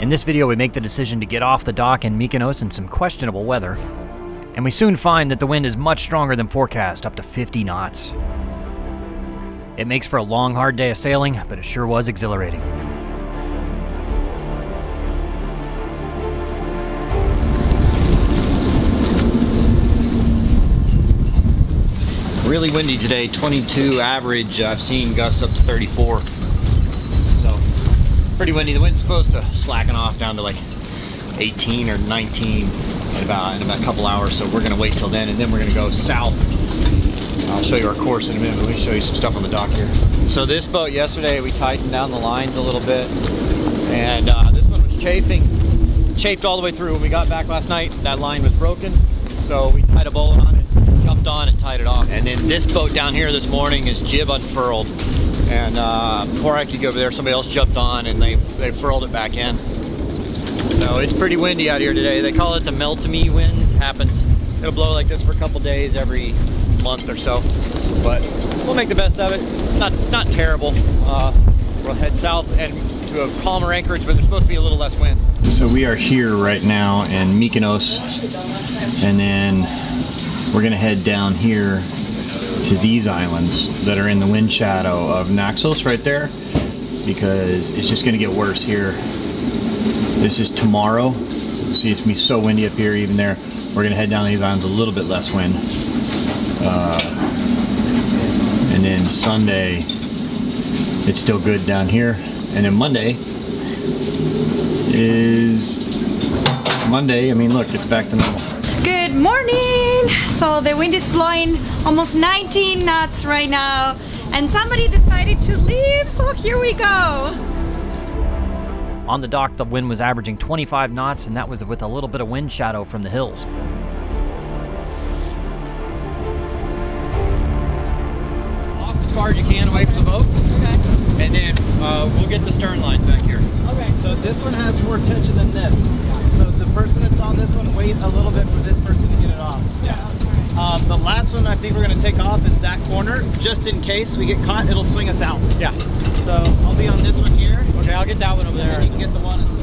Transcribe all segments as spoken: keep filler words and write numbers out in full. In this video, we make the decision to get off the dock in Mykonos in some questionable weather, and we soon find that the wind is much stronger than forecast, up to fifty knots. It makes for a long, hard day of sailing, but it sure was exhilarating. Really windy today, twenty-two average. I've seen gusts up to thirty-four. So pretty windy. The wind's supposed to slacken off down to like eighteen or nineteen in about, in about a couple hours. So we're gonna wait till then, and then we're gonna go south. I'll show you our course in a minute, but let me show you some stuff on the dock here. So this boat yesterday, we tightened down the lines a little bit, and uh, this one was chafing. Chafed all the way through. When we got back last night, that line was broken. So we tied a bolt on it, jumped on and tied it off. And then this boat down here this morning is jib unfurled. And uh, before I could go over there, somebody else jumped on and they, they furled it back in. So it's pretty windy out here today. They call it the Meltemi winds. It happens. It'll blow like this for a couple days every month or so. But we'll make the best of it. Not, not terrible. Uh, we'll head south and to a calmer anchorage, but there's supposed to be a little less wind. So we are here right now in Mykonos, and then we're gonna head down here to these islands that are in the wind shadow of Naxos right there, because it's just gonna get worse here. This is tomorrow. See, it's gonna be so windy up here, even there. We're gonna head down these islands, a little bit less wind. Uh, and then Sunday, it's still good down here. And then Monday is Monday. I mean, look, it's back to normal. Good morning. So the wind is blowing almost nineteen knots right now, and somebody decided to leave, so here we go. On the dock, the wind was averaging twenty-five knots, and that was with a little bit of wind shadow from the hills. Off as far as you can away from the boat. Okay. And then uh, we'll get the stern lines back here. Okay, so this one has more tension than this. So the person that's on this one, wait a little bit for this person to get it off. Yeah. Um, the last one I think we're gonna take off is that corner. Just in case we get caught, it'll swing us out. Yeah. So I'll be on this one here. Okay, I'll get that one over there. And you can get the one as well.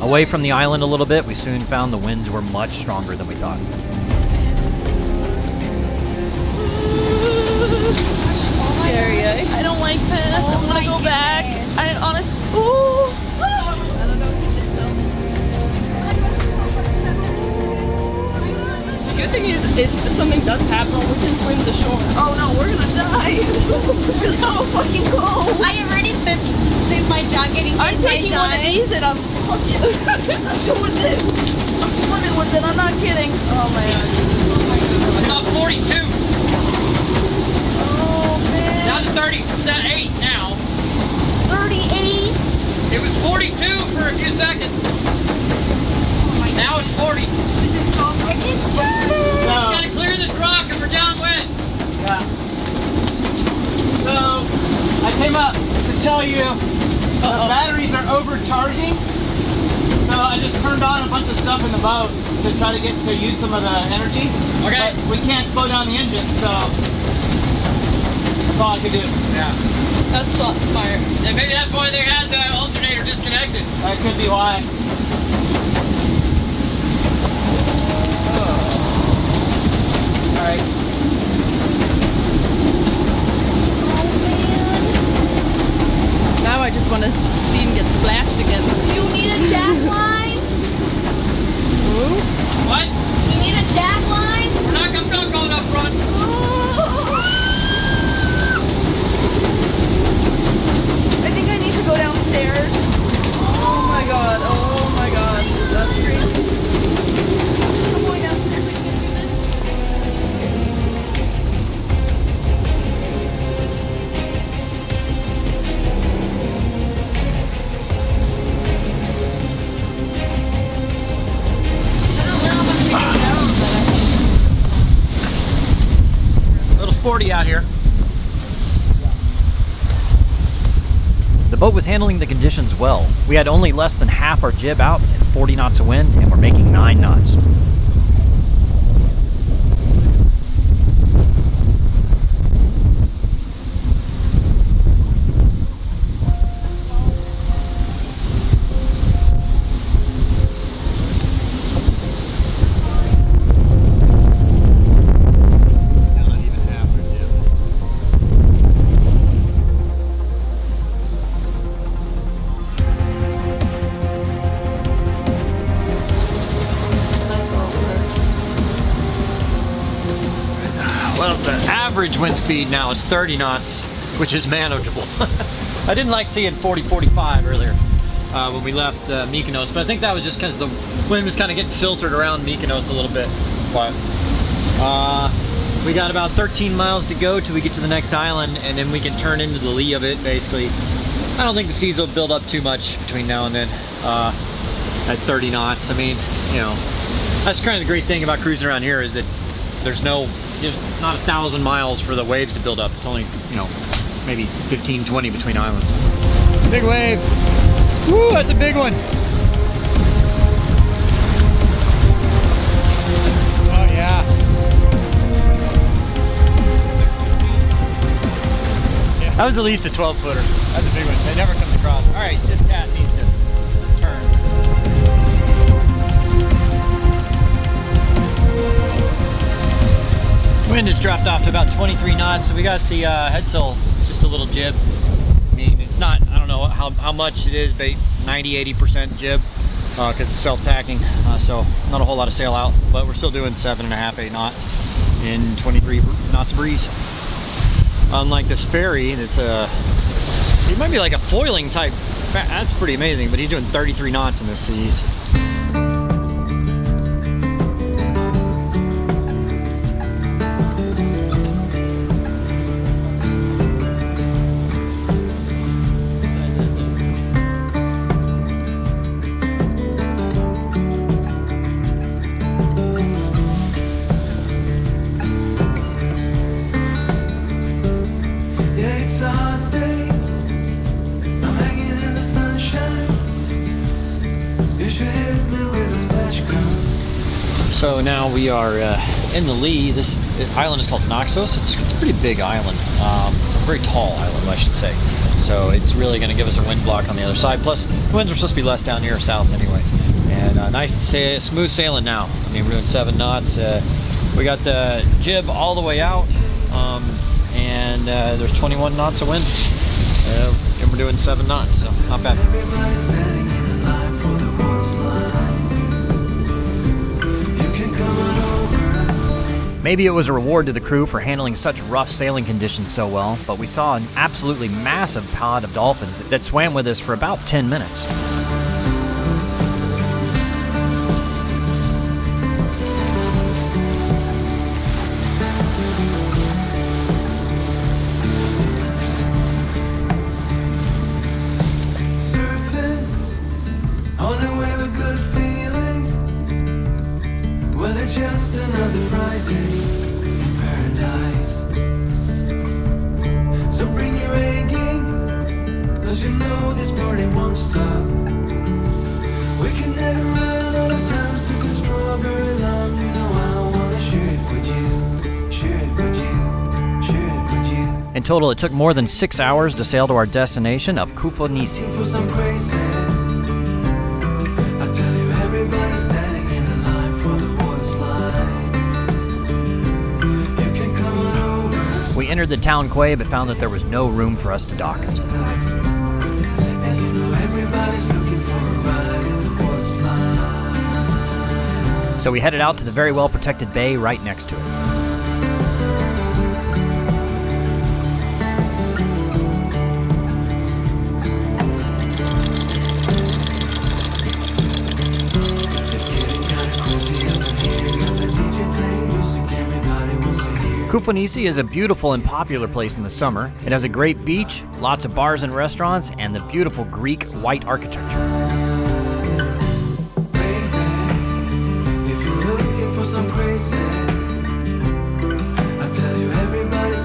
Away from the island a little bit, we soon found the winds were much stronger than we thought. Oh my God. I don't like this. Oh, I want to go goodness. Back. I honestly. Ooh. I don't know. The good thing is, if something does happen, we can swim to the shore. Oh no, we're gonna die. It's so fucking cold. I already said. If my jacket I'm taking one of these and I'm fucking doing this. I'm swimming with it. I'm not kidding. Oh my God. It's not forty-two. Oh man. Down to thirty-eight now. thirty-eight. It was forty-two for a few seconds. Oh my God. Now it's forty. This is so freaking scary. We just gotta clear this rock and we're downwind. Yeah. So I came up to tell you. Uh-oh. The batteries are overcharging, so I just turned on a bunch of stuff in the boat to try to get to use some of the energy. Okay. But we can't slow down the engine, so that's all I could do. Yeah. That's not smart. And maybe that's why they had the alternator disconnected. That could be why. Oh. All right. Now I just want to see him get splashed again. You need a jack line? Ooh. What? You need a jack line? We're not going to go up front. Ooh. I think I need to go downstairs. Oh my God. Oh my God. That's crazy. I'm going downstairs. I can't do forty out here. The boat was handling the conditions well. We had only less than half our jib out and forty knots of wind, and we're making nine knots. Well, the average wind speed now is thirty knots, which is manageable. I didn't like seeing forty, forty-five earlier uh, when we left uh, Mykonos, but I think that was just because the wind was kind of getting filtered around Mykonos a little bit. But uh, we got about thirteen miles to go till we get to the next island, and then we can turn into the lee of it, basically. I don't think the seas will build up too much between now and then uh, at thirty knots. I mean, you know, that's kind of the great thing about cruising around here is that there's no, there's not a thousand miles for the waves to build up. It's only, you know, maybe fifteen, twenty between islands. Big wave. Woo, that's a big one. Oh yeah. That was at least a twelve footer. That's a big one. It never comes across. All right, this cat needs to turn. Wind has dropped off to about twenty-three knots, so we got the uh, head sail, just a little jib. I mean, it's not, I don't know how, how much it is, but ninety, eighty percent jib, because uh, it's self-tacking, uh, so not a whole lot of sail out, but we're still doing seven and a half, eight knots in twenty-three knots breeze. Unlike this ferry, that's uh, it might be like a foiling type, that's pretty amazing, but he's doing thirty-three knots in the seas. So now we are uh, in the lee. This island is called Naxos. It's, it's a pretty big island, um, a very tall island, I should say. So it's really going to give us a wind block on the other side. Plus, the winds are supposed to be less down here south anyway. And uh, nice, sa smooth sailing now. I mean, we're doing seven knots. Uh, we got the jib all the way out, um, and uh, there's twenty-one knots of wind, uh, and we're doing seven knots. So not bad. Maybe it was a reward to the crew for handling such rough sailing conditions so well, but we saw an absolutely massive pod of dolphins that swam with us for about ten minutes. In total, it took more than six hours to sail to our destination of Koufonisi. We entered the town quay, but found that there was no room for us to dock. So we headed out to the very well-protected bay right next to it. Koufonisi is a beautiful and popular place in the summer. It has a great beach, lots of bars and restaurants, and the beautiful Greek white architecture. Baby, if you're looking for some crazy, I'll tell you everybody's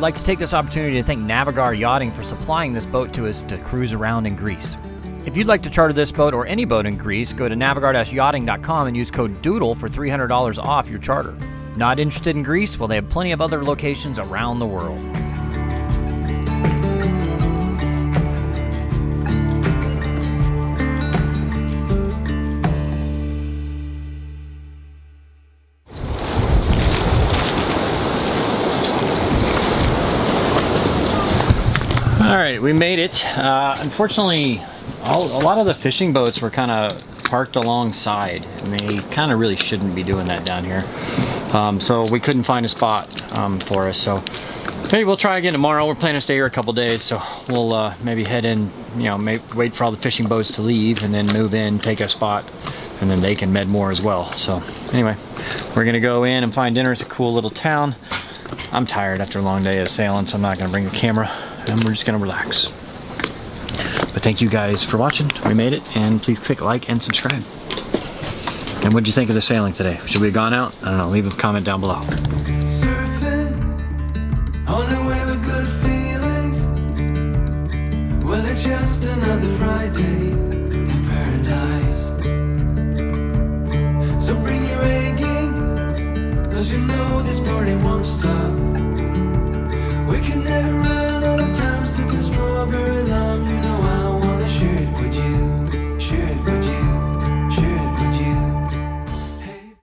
I'd like to take this opportunity to thank Navigar Yachting for supplying this boat to us to cruise around in Greece. If you'd like to charter this boat or any boat in Greece, go to navigar dash yachting dot com and use code DOODLE for three hundred dollars off your charter. Not interested in Greece? Well, they have plenty of other locations around the world. All right, we made it. Uh, unfortunately, all, a lot of the fishing boats were kind of parked alongside, and they kind of really shouldn't be doing that down here. Um, so we couldn't find a spot um, for us. So maybe we'll try again tomorrow. We're planning to stay here a couple days, so we'll uh, maybe head in, you know, may, wait for all the fishing boats to leave, and then move in, take a spot, and then they can med more as well. So anyway, we're gonna go in and find dinner. It's a cool little town. I'm tired after a long day of sailing, so I'm not gonna bring a camera. And we're just gonna relax. But thank you guys for watching. We made it, and please click like and subscribe. And what'd you think of the sailing today? Should we have gone out? I don't know, leave a comment down below. Surfing on a wave of good feelings. Well, it's just another Friday in paradise. So bring your A game, 'cause you know this party won't stop.